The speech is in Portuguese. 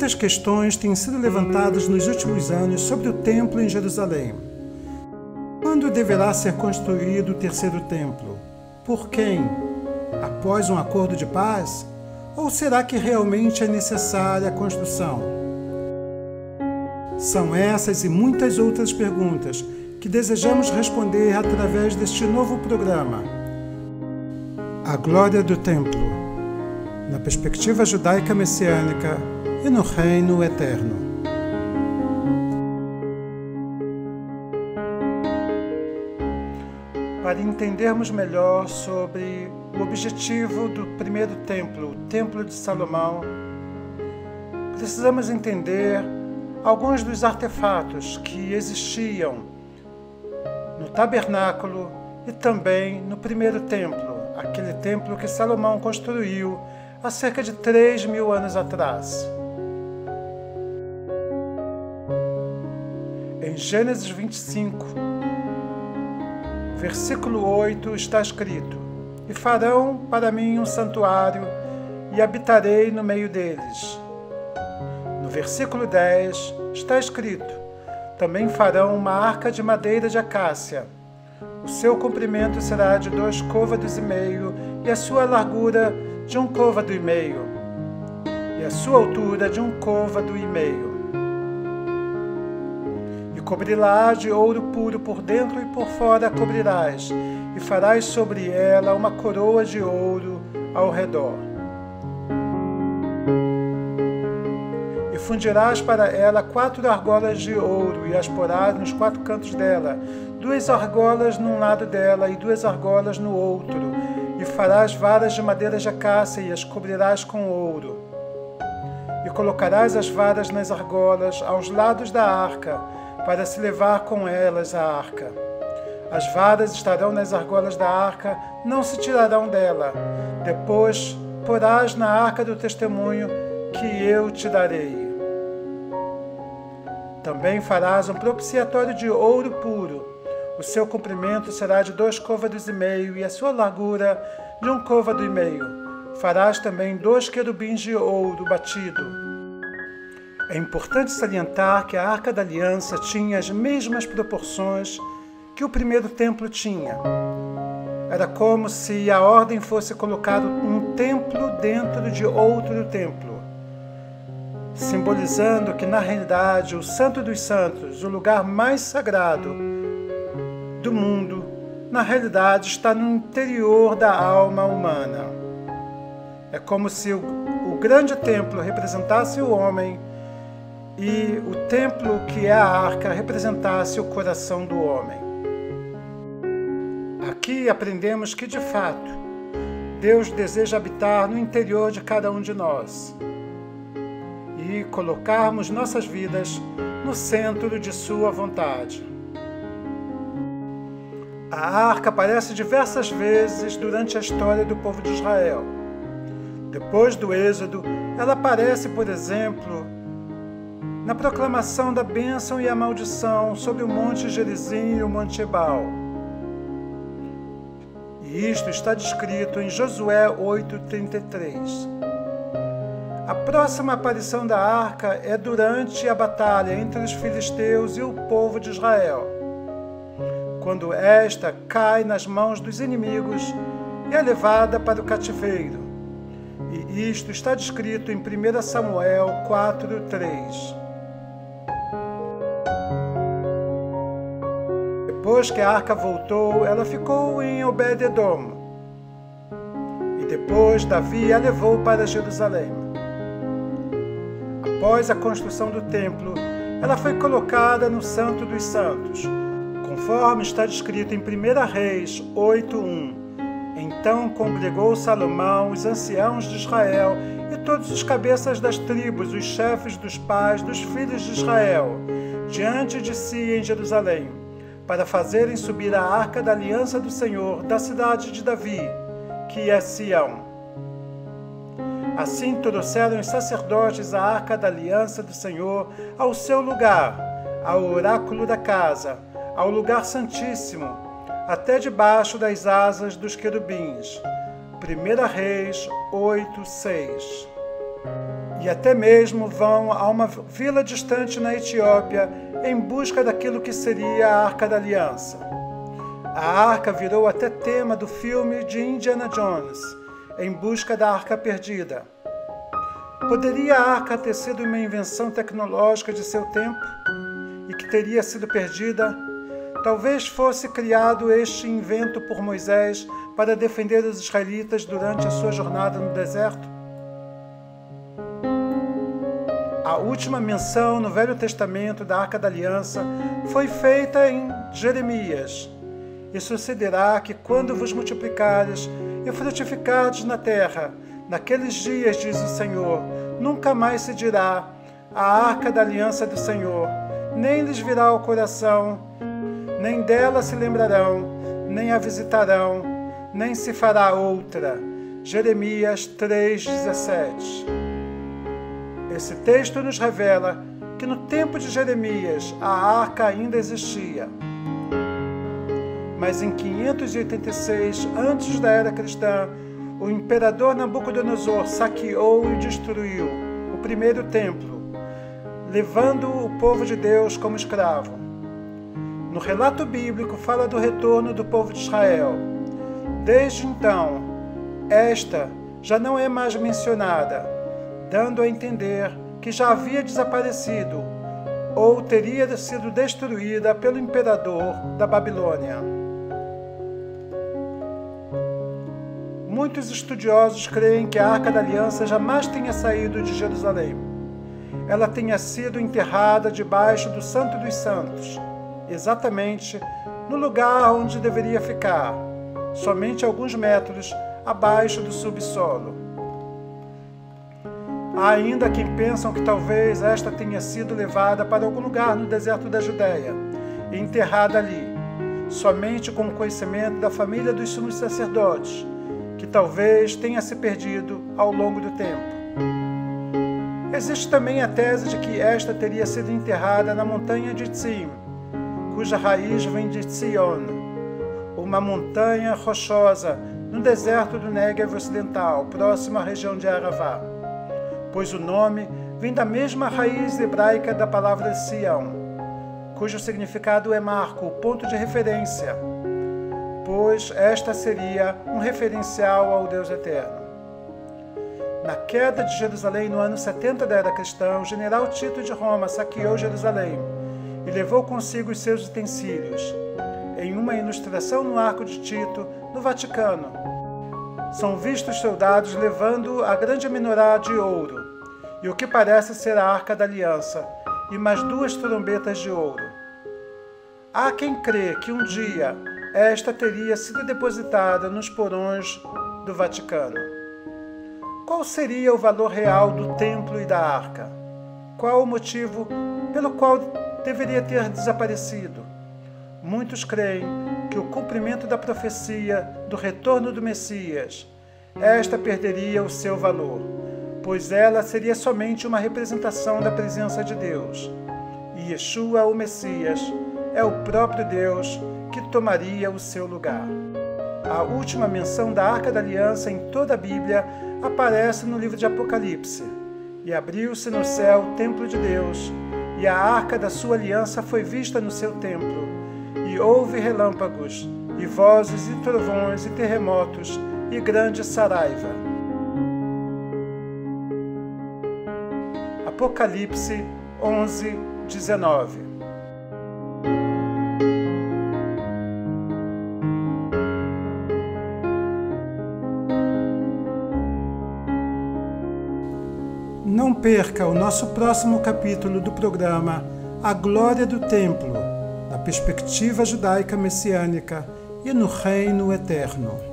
muitas questões têm sido levantadas nos últimos anos sobre o templo em Jerusalém. Quando deverá ser construído o terceiro templo? Por quem? Após um acordo de paz? Ou será que realmente é necessária a construção? São essas e muitas outras perguntas que desejamos responder através deste novo programa. A glória do templo, na perspectiva judaica messiânica e no reino eterno. Para entendermos melhor sobre o objetivo do primeiro templo, o Templo de Salomão, precisamos entender alguns dos artefatos que existiam no tabernáculo e também no primeiro templo, aquele templo que Salomão construiu há cerca de 3.000 anos atrás. Em Gênesis 25, Versículo 8 está escrito: E farão para mim um santuário, e habitarei no meio deles. No versículo 10 está escrito: Também farão uma arca de madeira de acácia. O seu comprimento será de 2 côvados e meio, e a sua largura de 1 côvado e meio, e a sua altura de 1 côvado e meio. Cobri-la de ouro puro por dentro e por fora a cobrirás, e farás sobre ela uma coroa de ouro ao redor. E fundirás para ela 4 argolas de ouro, e as porás nos 4 cantos dela, 2 argolas num lado dela e 2 argolas no outro, e farás varas de madeira de acácia e as cobrirás com ouro. E colocarás as varas nas argolas, aos lados da arca, para se levar com elas a arca. As varas estarão nas argolas da arca, não se tirarão dela. Depois porás na arca do testemunho que eu te darei. Também farás um propiciatório de ouro puro. O seu comprimento será de 2 côvados e meio e a sua largura de 1 côvado e meio. Farás também 2 querubins de ouro batido. É importante salientar que a Arca da Aliança tinha as mesmas proporções que o primeiro templo tinha. Era como se a ordem fosse colocar um templo dentro de outro templo, simbolizando que, na realidade, o Santo dos Santos, o lugar mais sagrado do mundo, na realidade está no interior da alma humana. É como se o grande templo representasse o homem e o templo, que é a arca, representasse o coração do homem. Aqui aprendemos que, de fato, Deus deseja habitar no interior de cada um de nós e colocarmos nossas vidas no centro de sua vontade. A arca aparece diversas vezes durante a história do povo de Israel. Depois do Êxodo, ela aparece, por exemplo, na proclamação da bênção e a maldição sobre o Monte Gerizim e o Monte Ebal. E isto está descrito em Josué 8:33. A próxima aparição da arca é durante a batalha entre os filisteus e o povo de Israel, quando esta cai nas mãos dos inimigos e é levada para o cativeiro. E isto está descrito em 1 Samuel 4:3. Depois que a arca voltou, ela ficou em Obed-edom. E depois Davi a levou para Jerusalém. Após a construção do templo, ela foi colocada no Santo dos Santos, conforme está descrito em 1 Reis 8:1. Então congregou Salomão os anciãos de Israel e todos os cabeças das tribos, os chefes dos pais dos filhos de Israel, diante de si em Jerusalém, para fazerem subir a arca da aliança do Senhor da cidade de Davi, que é Sião. Assim trouxeram os sacerdotes a arca da aliança do Senhor ao seu lugar, ao oráculo da casa, ao lugar santíssimo, até debaixo das asas dos querubins. 1 Reis 8:6. e até mesmo vão a uma vila distante na Etiópia em busca daquilo que seria a Arca da Aliança. A arca virou até tema do filme de Indiana Jones, Em Busca da Arca Perdida. Poderia a arca ter sido uma invenção tecnológica de seu tempo e que teria sido perdida? Talvez fosse criado este invento por Moisés para defender os israelitas durante a sua jornada no deserto? A última menção no Velho Testamento da Arca da Aliança foi feita em Jeremias. E sucederá que quando vos multiplicares e frutificardes na terra, naqueles dias, diz o Senhor, nunca mais se dirá a Arca da Aliança do Senhor, nem lhes virá ao coração, nem dela se lembrarão, nem a visitarão, nem se fará outra. Jeremias 3,17. Esse texto nos revela que no tempo de Jeremias a arca ainda existia. Mas em 586, antes da era cristã, o imperador Nabucodonosor saqueou e destruiu o primeiro templo, levando o povo de Deus como escravo. No relato bíblico fala do retorno do povo de Israel. Desde então, esta já não é mais mencionada, dando a entender que já havia desaparecido ou teria sido destruída pelo imperador da Babilônia. Muitos estudiosos creem que a Arca da Aliança jamais tenha saído de Jerusalém. Ela tenha sido enterrada debaixo do Santo dos Santos, exatamente no lugar onde deveria ficar, somente alguns metros abaixo do subsolo. Há ainda quem pensam que talvez esta tenha sido levada para algum lugar no deserto da Judéia e enterrada ali, somente com o conhecimento da família dos sumos sacerdotes, que talvez tenha se perdido ao longo do tempo. Existe também a tese de que esta teria sido enterrada na montanha de Tsion, cuja raiz vem de Tsion, uma montanha rochosa no deserto do Negev ocidental, próximo à região de Aravá, pois o nome vem da mesma raiz hebraica da palavra Sião, cujo significado é marco, ponto de referência, pois esta seria um referencial ao Deus Eterno. Na queda de Jerusalém no ano 70 da era cristã, o general Tito de Roma saqueou Jerusalém e levou consigo os seus utensílios. Em uma ilustração no Arco de Tito, no Vaticano, são vistos soldados levando a grande menorá de ouro, e o que parece ser a Arca da Aliança, e mais duas trombetas de ouro. Há quem crê que um dia esta teria sido depositada nos porões do Vaticano. Qual seria o valor real do templo e da arca? Qual o motivo pelo qual deveria ter desaparecido? Muitos creem que o cumprimento da profecia do retorno do Messias, esta perderia o seu valor, pois ela seria somente uma representação da presença de Deus. E Yeshua, o Messias, é o próprio Deus que tomaria o seu lugar. A última menção da Arca da Aliança em toda a Bíblia aparece no livro de Apocalipse. E abriu-se no céu o templo de Deus, e a arca da sua aliança foi vista no seu templo, e houve relâmpagos, e vozes, e trovões, e terremotos, e grande saraiva. Apocalipse 11:19. Não perca o nosso próximo capítulo do programa A Glória do Templo, na perspectiva judaica messiânica e no Reino Eterno.